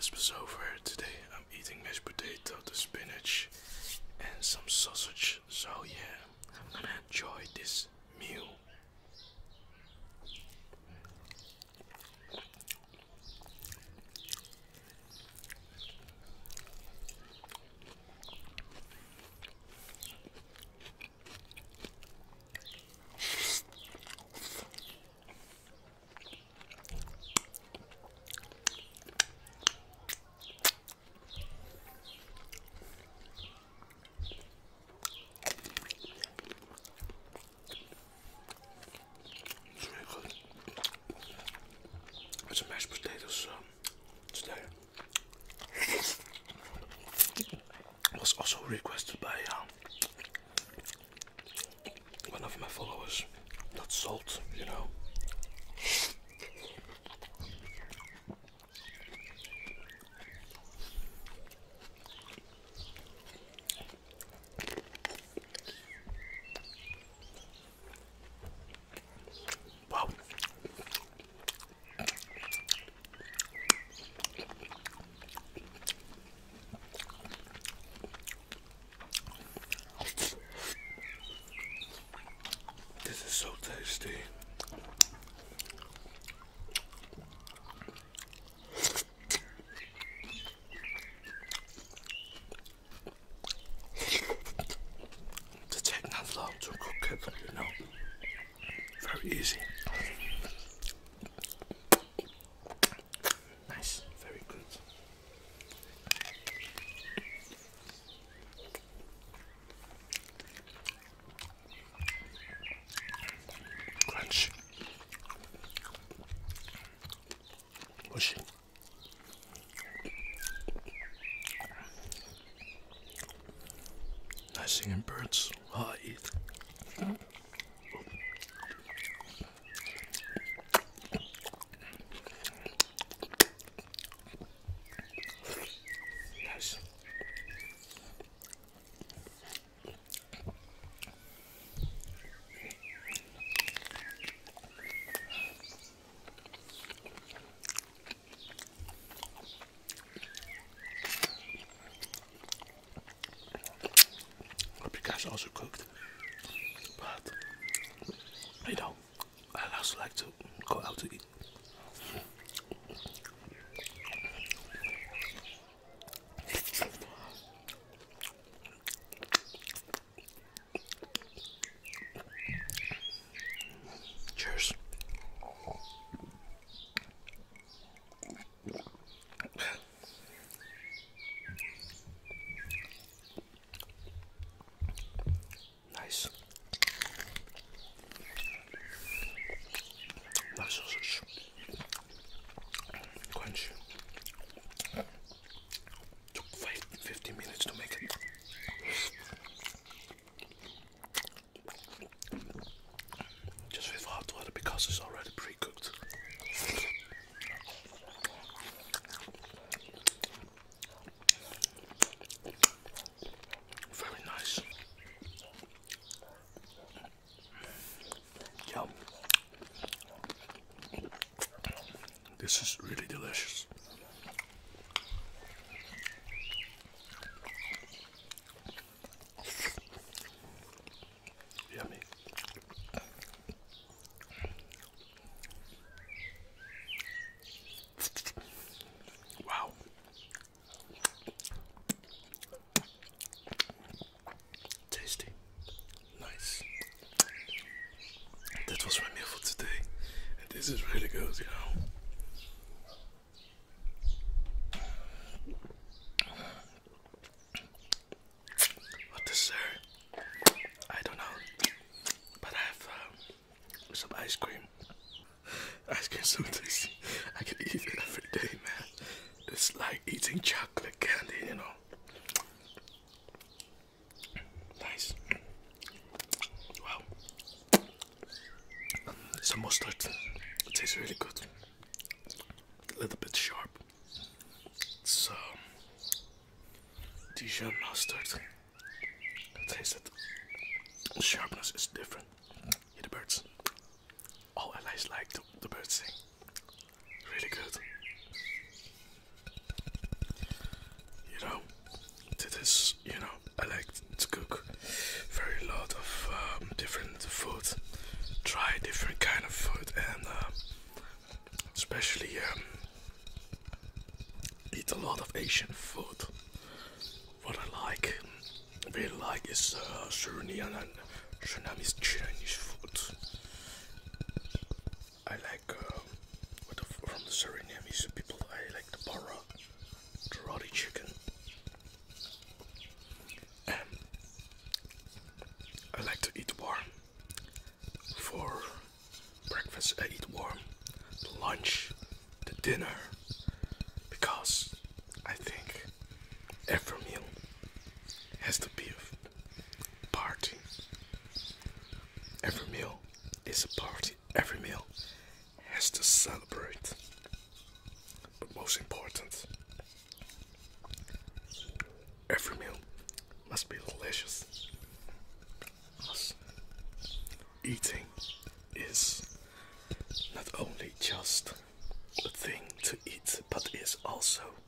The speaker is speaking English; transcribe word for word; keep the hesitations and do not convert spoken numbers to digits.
Breakfast was over. Today I'm eating mashed potato, the spinach and some sausage. So yeah, I'm gonna enjoy this meal. Also requested by uh, one of my followers, not salt, you know. So tasty. They take not long to cook it, you know. Very easy. Nice, very good. Pushing. Nice singing birds while I eat. Mm-hmm. Nice. Also cooked, but you know, I also like to go out to eat. Cheers. Sausage, crunch. Took five, fifteen minutes to make it. Just with hot water because it's already pre-cooked. Very nice. Yum. This is really delicious. Yummy. Wow. Tasty. Nice. That was my meal for today. And this is really good, you know. Some ice cream. Ice cream so tasty. I can eat it every day, man. It's like eating chocolate candy, you know. Nice. Wow. Some mustard. It tastes really good. A little bit sharp. Some Dijon mustard. It tastes it. The sharpness is different. Hear the birds. Oh, I like the, the birds sing. Really good. eat a lot of Asian food. What I like, really like, is uh, Suriname and Surinamese Chinese food. I like uh, the, from the Surinamese people. I like the para, the roti chicken, and I like to eat warm. For breakfast, I eat warm. The lunch, the dinner. Because I think every meal has to be a party. Every meal is a party. Every meal has to celebrate. But most important, every meal must be delicious. Because eating is not only just a thing to eat, but is also